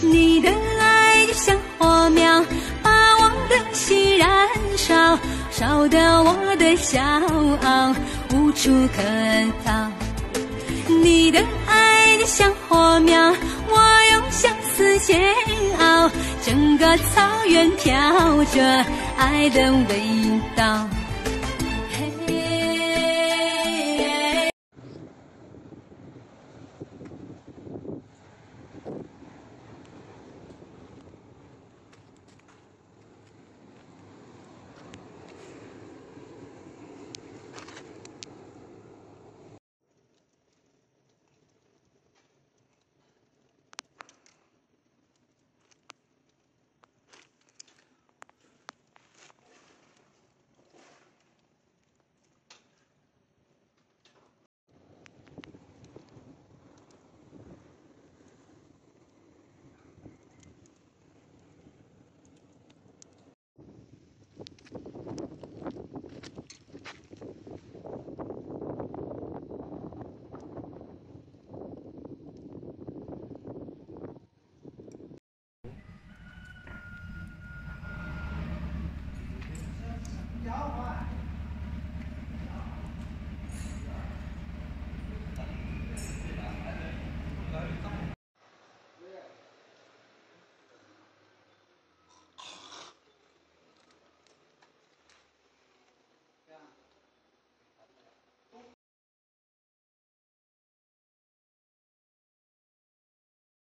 你的爱像火苗，把我的心燃烧，烧得我的骄傲无处可逃。你的爱像火苗，我用相思煎熬，整个草原飘着爱的味道。